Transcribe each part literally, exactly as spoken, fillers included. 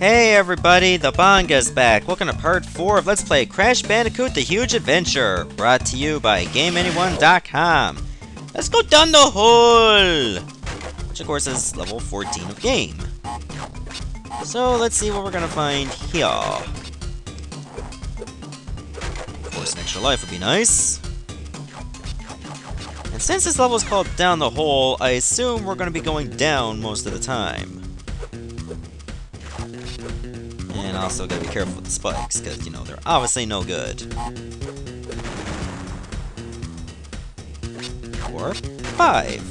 Hey everybody, the Bonga's back. Welcome to part four of Let's Play Crash Bandicoot The Huge Adventure, brought to you by Game Anyone dot com. Let's go down the hole! Which of course is level fourteen of game. So let's see what we're gonna find here. Of course an extra life would be nice. And since this level is called Down the Hole, I assume we're gonna be going down most of the time. And also gotta be careful with the spikes, because, you know, they're obviously no good. Four, five.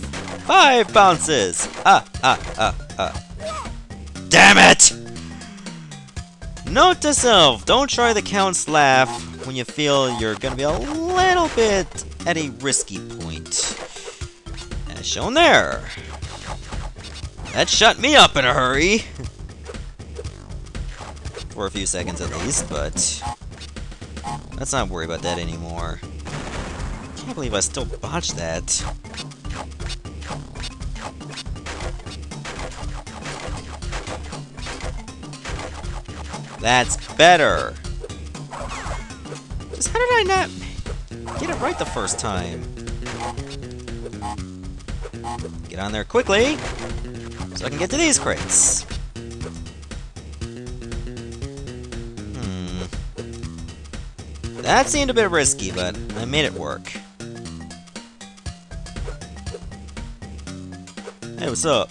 Five bounces! Ah, ah, ah, ah. Damn it! Note to self, don't try the Count's Laugh when you feel you're gonna be a little bit at a risky point. As shown there. That shut me up in a hurry. For a few seconds at least, but let's not worry about that anymore. Can't believe I still botched that. That's better! Just how did I not get it right the first time? Get on there quickly, so I can get to these crates. That seemed a bit risky, but I made it work. Hey, what's up?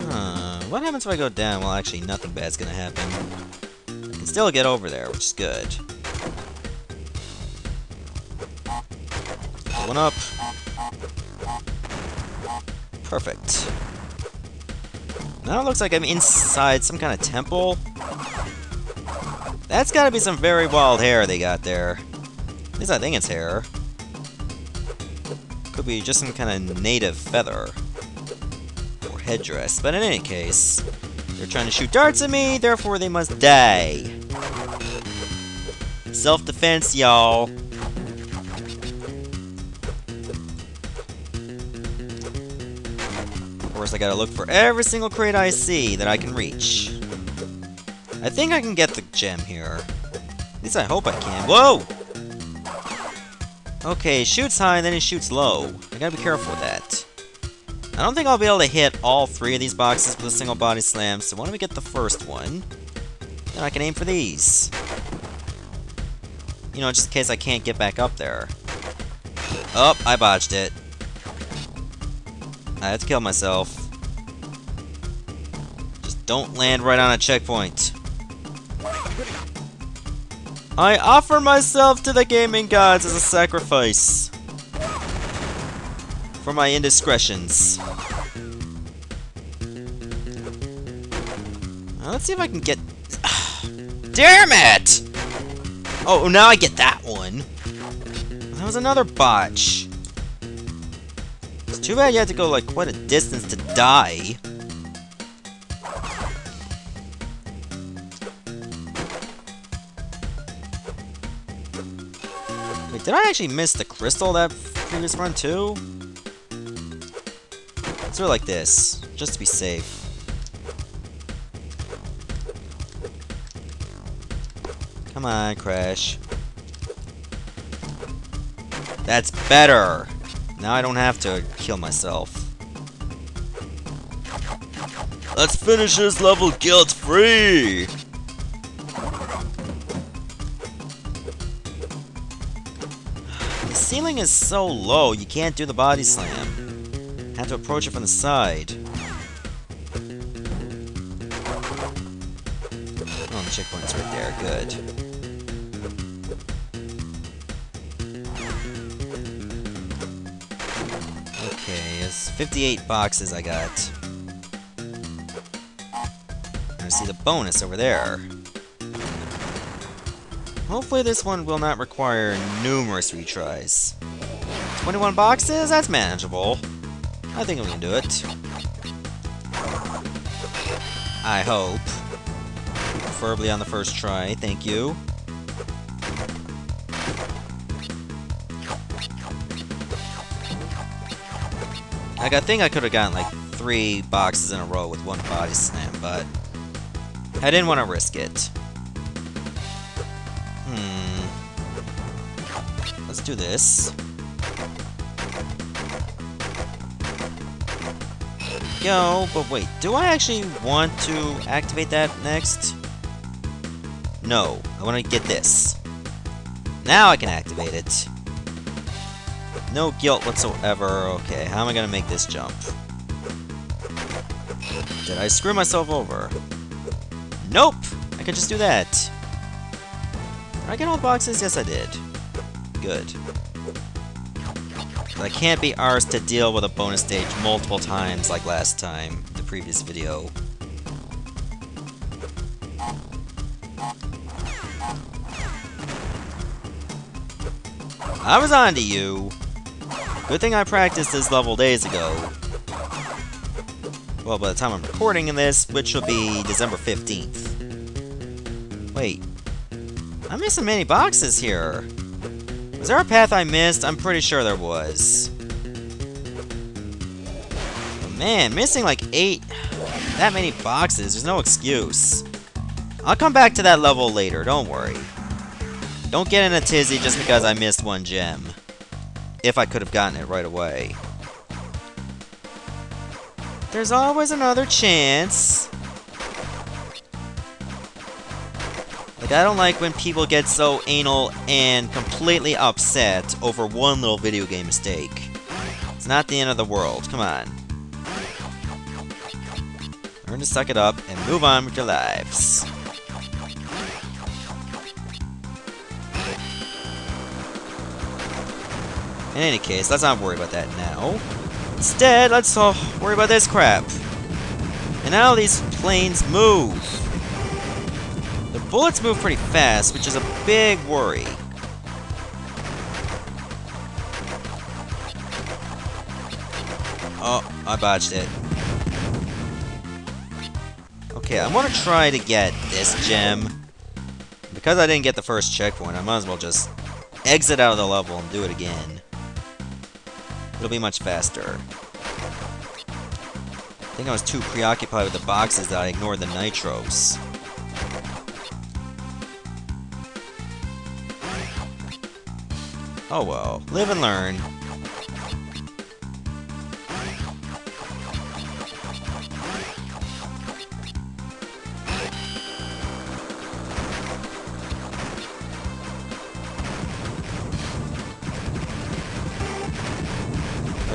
Huh, what happens if I go down? Well, actually, nothing bad's gonna happen. I can still get over there, which is good. Pull one up. Perfect. Now it looks like I'm inside some kind of temple. That's gotta be some very wild hair they got there. At least I think it's hair. Could be just some kind of native feather. Or headdress, but in any case, they're trying to shoot darts at me, therefore they must die. Self-defense, y'all. Of course, I gotta look for every single crate I see that I can reach. I think I can get the gem here. At least I hope I can. Whoa! Okay, he shoots high and then he shoots low. I gotta be careful with that. I don't think I'll be able to hit all three of these boxes with a single body slam, so why don't we get the first one? Then I can aim for these. You know, just in case I can't get back up there. Oh, I botched it. I had to kill myself. Just don't land right on a checkpoint. I offer myself to the gaming gods as a sacrifice for my indiscretions. Now, let's see if I can get... Damn it! Oh, now I get that one. That was another botch. It's too bad you had to go like quite a distance to die. Did I actually miss the crystal that previous run too? Let's do it like this, just to be safe. Come on, Crash. That's better! Now I don't have to kill myself. Let's finish this level guilt-free! The ceiling is so low, you can't do the body slam. Have to approach it from the side. Oh, the checkpoint's right there. Good. Okay, it's fifty-eight boxes I got. I see the bonus over there. Hopefully this one will not require numerous retries. twenty-one boxes? That's manageable. I think we can do it. I hope. Preferably on the first try, thank you. Like, I think I could have gotten like three boxes in a row with one body slam, but I didn't want to risk it. Hmm. Let's do this. Yo, but wait, do I actually want to activate that next? No, I want to get this. Now I can activate it. No guilt whatsoever. Okay, how am I gonna make this jump? Did I screw myself over? Nope! I could just do that. Did I get all the boxes? Yes, I did. Good. I can't be arsed to deal with a bonus stage multiple times like last time, the previous video. I was on to you! Good thing I practiced this level days ago. Well, by the time I'm recording in this, which will be December fifteenth. Wait. I'm missing many boxes here. Was there a path I missed? I'm pretty sure there was. Man, missing like eight... that many boxes, there's no excuse. I'll come back to that level later, don't worry. Don't get in a tizzy just because I missed one gem. If I could have gotten it right away. There's always another chance. Like, I don't like when people get so anal and completely upset over one little video game mistake. It's not the end of the world, come on. Learn to suck it up and move on with your lives. In any case, let's not worry about that now. Instead, let's all worry about this crap. And now these planes move. The bullets move pretty fast, which is a big worry. Oh, I botched it. Okay, I want to try to get this gem. Because I didn't get the first checkpoint, I might as well just exit out of the level and do it again. It'll be much faster. I think I was too preoccupied with the boxes that I ignored the nitros. Oh well. Live and learn.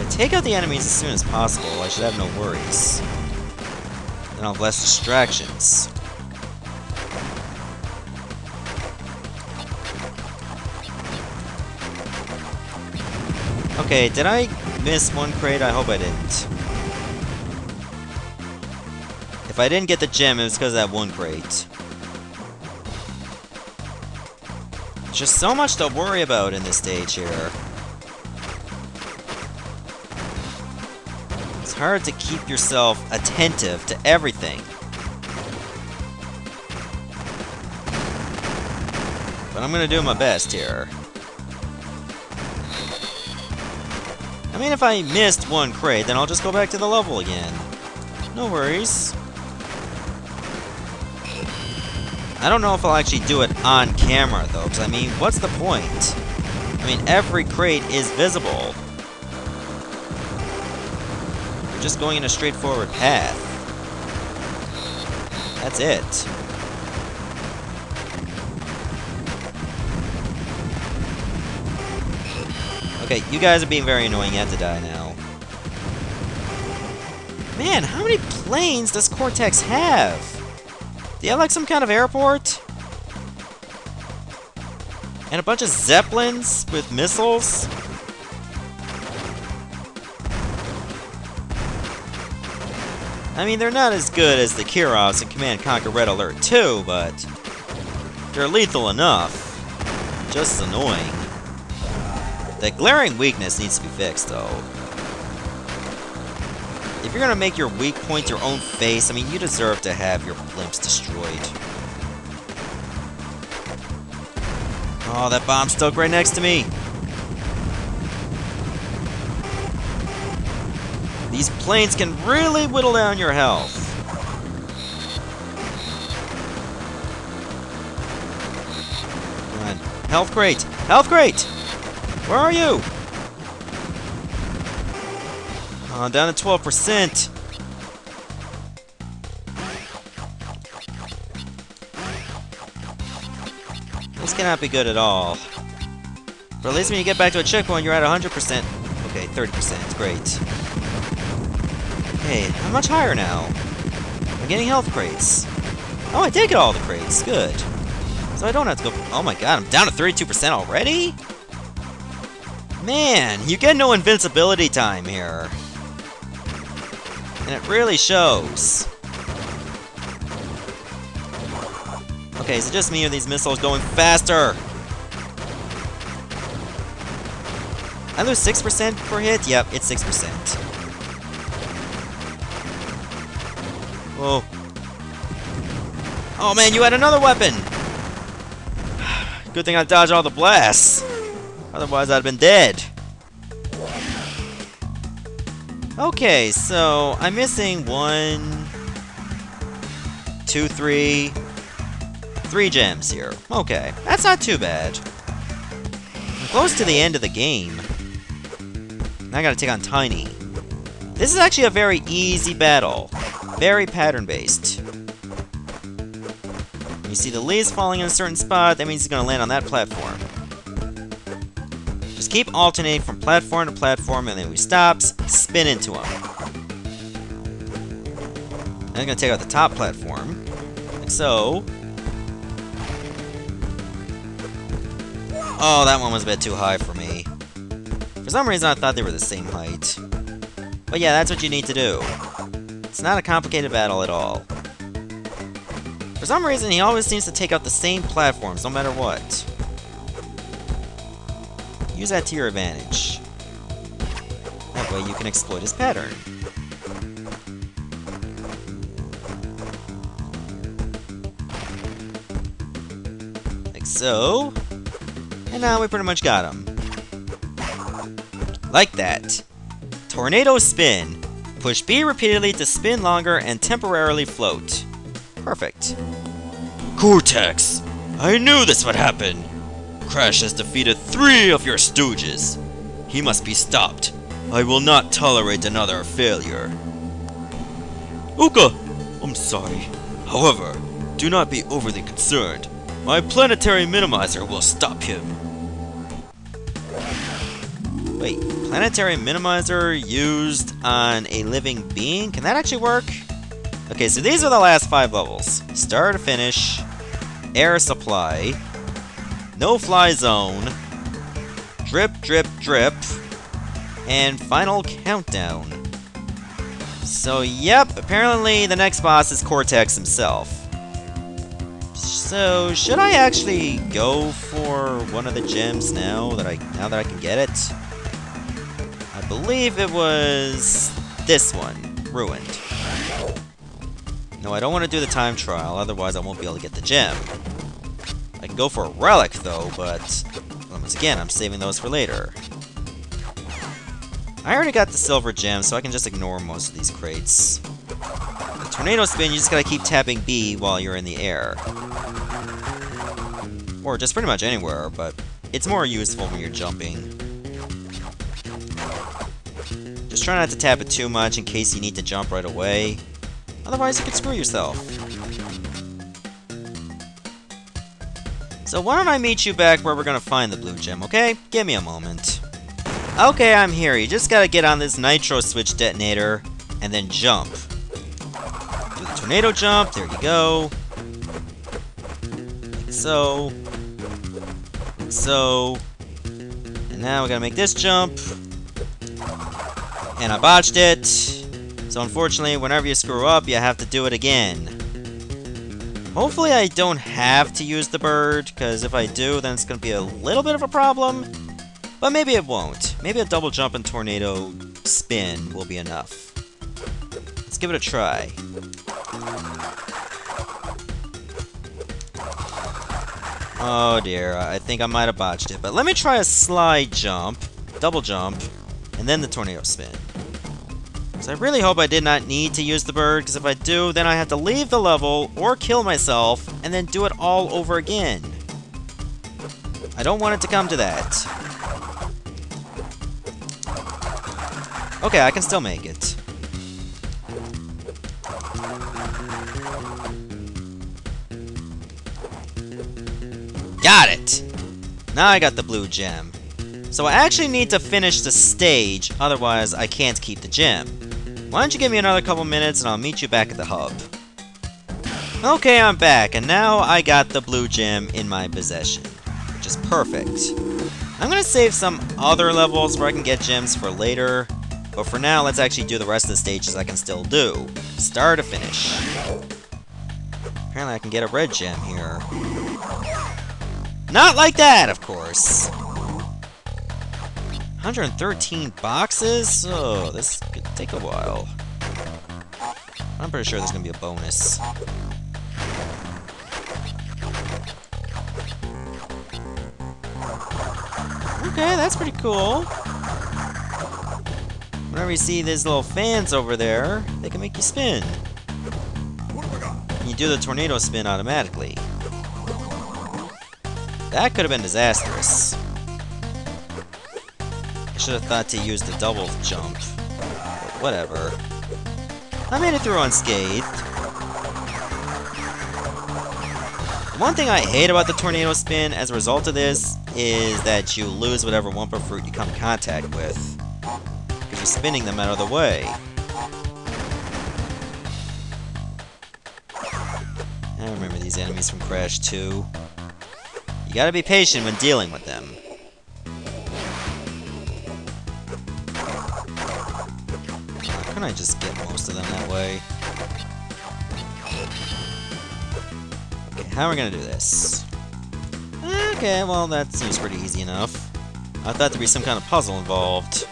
Take out the enemies as soon as possible, I should have no worries. And I'll have less distractions. Okay, did I miss one crate? I hope I didn't. If I didn't get the gem, it was because of that one crate. Just so much to worry about in this stage here. It's hard to keep yourself attentive to everything. But I'm gonna do my best here. I mean, if I missed one crate, then I'll just go back to the level again. No worries. I don't know if I'll actually do it on camera, though, because I mean, what's the point? I mean, every crate is visible. Just going in a straightforward path. That's it. Okay, you guys are being very annoying. You have to die now. Man, how many planes does Cortex have? Do you have like some kind of airport? And a bunch of zeppelins with missiles? I mean, they're not as good as the Kirovs in Command Conquer Red Alert two, but they're lethal enough. Just annoying. That glaring weakness needs to be fixed, though. If you're gonna make your weak point your own face, I mean, you deserve to have your blimps destroyed. Oh, that bomb's stuck right next to me! These planes can really whittle down your health. Come on. Health crate! Health crate! Where are you? Oh, down to twelve percent. This cannot be good at all. But at least when you get back to a checkpoint, you're at one hundred percent. Okay, thirty percent. Great. Hey, how much higher now? I'm getting health crates. Oh, I did get all the crates. Good. So I don't have to go... Oh my god, I'm down to thirty-two percent already? Man, you get no invincibility time here. And it really shows. Okay, is it just me or these missiles going faster? I lose six percent per hit? Yep, it's six percent. Whoa. Oh man, you had another weapon! Good thing I dodged all the blasts. Otherwise, I'd have been dead. Okay, so I'm missing one, two, three, three gems here. Okay, that's not too bad. I'm close to the end of the game. Now I gotta take on Tiny. This is actually a very easy battle. Very pattern-based. You see the leaves falling in a certain spot, that means he's gonna land on that platform. Just keep alternating from platform to platform, and then we stop, spin into him. Now I'm gonna take out the top platform. Like so. Oh, that one was a bit too high for me. For some reason, I thought they were the same height. But yeah, that's what you need to do. It's not a complicated battle at all. For some reason, he always seems to take out the same platforms, no matter what. Use that to your advantage. That way you can exploit his pattern. Like so. And now we pretty much got him. Like that. Tornado spin. Push B repeatedly to spin longer and temporarily float. Perfect. Cortex! I knew this would happen! Crash has defeated three of your stooges. He must be stopped. I will not tolerate another failure. Uka! I'm sorry. However, do not be overly concerned. My Planetary Minimizer will stop him. Wait, Planetary Minimizer used on a living being? Can that actually work? Okay, so these are the last five levels. Start to finish, air supply, no-fly zone, drip, drip, drip, and final countdown. So, yep, apparently the next boss is Cortex himself. So, should I actually go for one of the gems now that I now that I can get it? I believe it was this one, Ruined. No, I don't want to do the time trial, otherwise I won't be able to get the gem. I can go for a relic though, but once again, I'm saving those for later. I already got the silver gem, so I can just ignore most of these crates. The tornado spin, you just gotta keep tapping B while you're in the air. Or just pretty much anywhere, but it's more useful when you're jumping. Just try not to tap it too much in case you need to jump right away. Otherwise, you could screw yourself. So why don't I meet you back where we're gonna find the blue gem, okay? Give me a moment. Okay, I'm here. You just gotta get on this Nitro Switch Detonator and then jump. Do the tornado jump. There you go. So, so, and now we gotta make this jump, and I botched it, so unfortunately whenever you screw up you have to do it again. Hopefully I don't have to use the bird, because if I do then it's gonna be a little bit of a problem, but maybe it won't. Maybe a double jump and tornado spin will be enough. Let's give it a try. Oh dear, I think I might have botched it, but let me try a slide jump, double jump, and then the tornado spin. So I really hope I did not need to use the bird, because if I do, then I have to leave the level or kill myself and then do it all over again. I don't want it to come to that. Okay, I can still make it. Got it! Now I got the blue gem. So I actually need to finish the stage, otherwise I can't keep the gem. Why don't you give me another couple minutes and I'll meet you back at the hub. Okay, I'm back, and now I got the blue gem in my possession, which is perfect. I'm gonna save some other levels where I can get gems for later, but for now let's actually do the rest of the stages I can still do, start to finish. Apparently I can get a red gem here. Not like that, of course. one hundred thirteen boxes? Oh, this could take a while. I'm pretty sure there's gonna be a bonus. Okay, that's pretty cool. Whenever you see these little fans over there, they can make you spin. You do the tornado spin automatically. That could have been disastrous. I should have thought to use the double jump. But whatever. I made it through unscathed. The one thing I hate about the tornado spin as a result of this is that you lose whatever Wumpa Fruit you come in contact with, because you're spinning them out of the way. I remember these enemies from Crash two. You gotta be patient when dealing with them. How can I just get most of them that way? Okay, how are we gonna do this? Okay, well that seems pretty easy enough. I thought there'd be some kind of puzzle involved,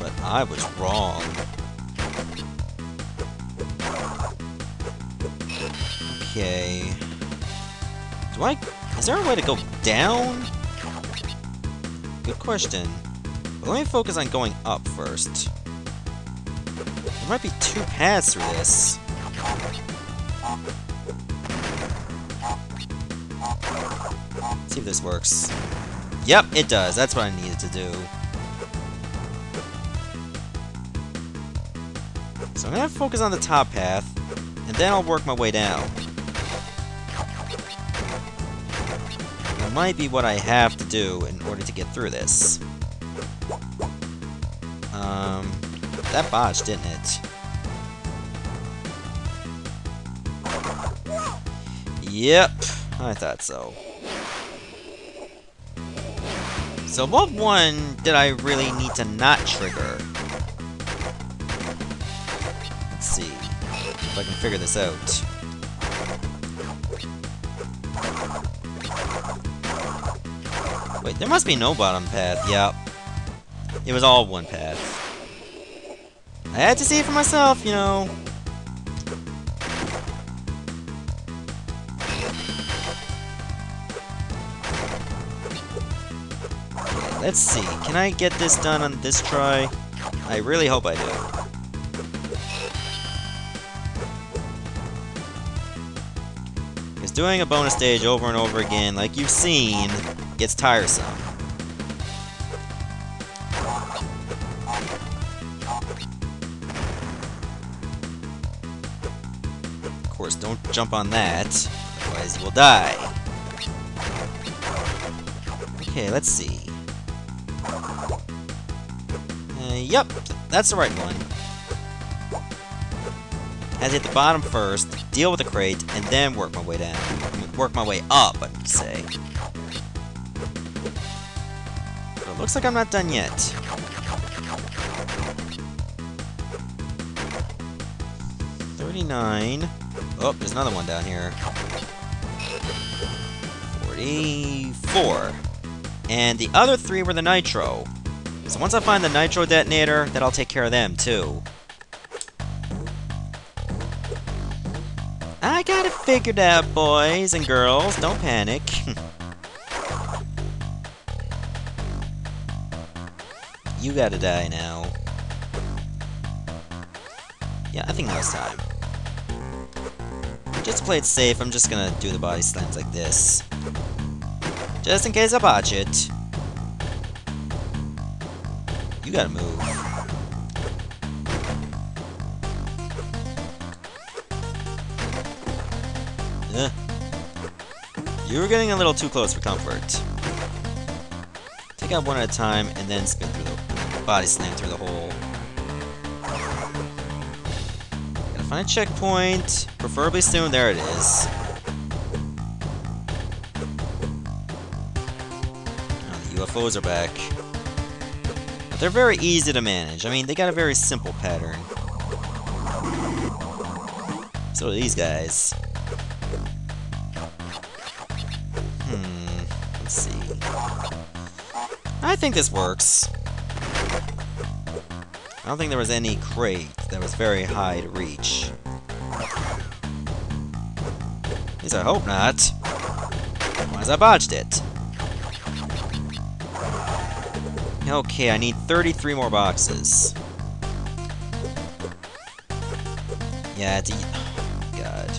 but I was wrong. Okay. Do I... Is there a way to go down? Good question. But let me focus on going up first. There might be two paths through this. Let's see if this works. Yep, it does. That's what I needed to do. So I'm gonna focus on the top path, and then I'll work my way down. Might be what I have to do in order to get through this. Um, that botched, didn't it? Yep, I thought so. So what one did I really need to not trigger? Let's see if I can figure this out. Wait, there must be no bottom path, yep. It was all one path. I had to see it for myself, you know. Okay, let's see, can I get this done on this try? I really hope I do. Because doing a bonus stage over and over again, like you've seen, gets tiresome. Of course, don't jump on that, otherwise you will die. Okay, let's see. Uh, yep, that's the right one. I have to hit the bottom first, deal with the crate, and then work my way down. I mean, work my way up, I would say. Looks like I'm not done yet. thirty-nine. Oh, there's another one down here. forty-four. And the other three were the nitro. So once I find the nitro detonator, then I'll take care of them, too. I got it figured out, boys and girls. Don't panic. You gotta die now. Yeah, I think that was time. Just to play it safe, I'm just gonna do the body slams like this. Just in case I botch it. You gotta move. Eh. You were getting a little too close for comfort. Take out one at a time, and then spin through the body slam through the hole. Gotta find a checkpoint, preferably soon. There it is. Oh, the U F Os are back. But they're very easy to manage. I mean, they got a very simple pattern. So do these guys. Hmm. Let's see. I think this works. I don't think there was any crate that was very high to reach. At least I hope not. Otherwise I botched it. Okay, I need thirty-three more boxes. Yeah, it's... E God.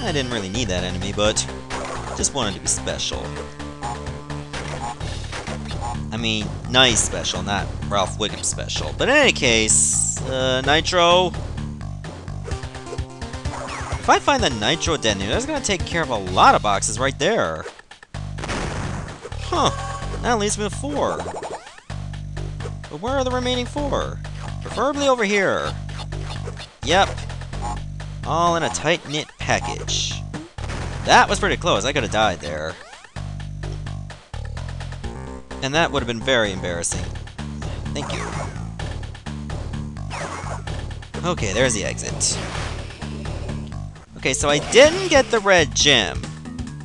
I didn't really need that enemy, but just wanted to be special. I mean, nice special, not Ralph Wiggum special. But in any case, uh, Nitro... If I find the Nitro detonator, that's gonna take care of a lot of boxes right there. Huh. That leaves me with four. But where are the remaining four? Preferably over here. Yep. All in a tight-knit package. That was pretty close. I could have died there. And that would have been very embarrassing. Thank you. Okay, there's the exit. Okay, so I didn't get the red gem,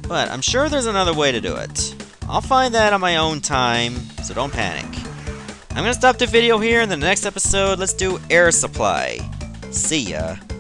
but I'm sure there's another way to do it. I'll find that on my own time, so don't panic. I'm gonna stop the video here. In the next episode, let's do air supply. See ya.